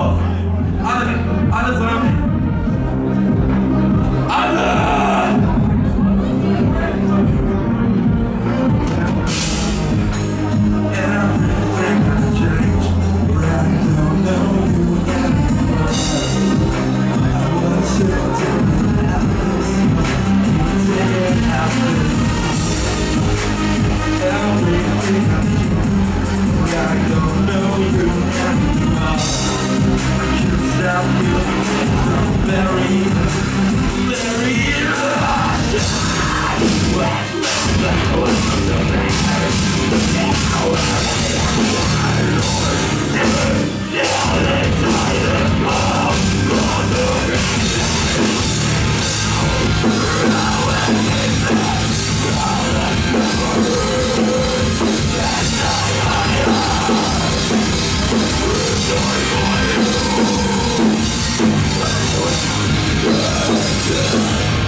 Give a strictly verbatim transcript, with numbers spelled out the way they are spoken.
auf! Alle, alle zusammen!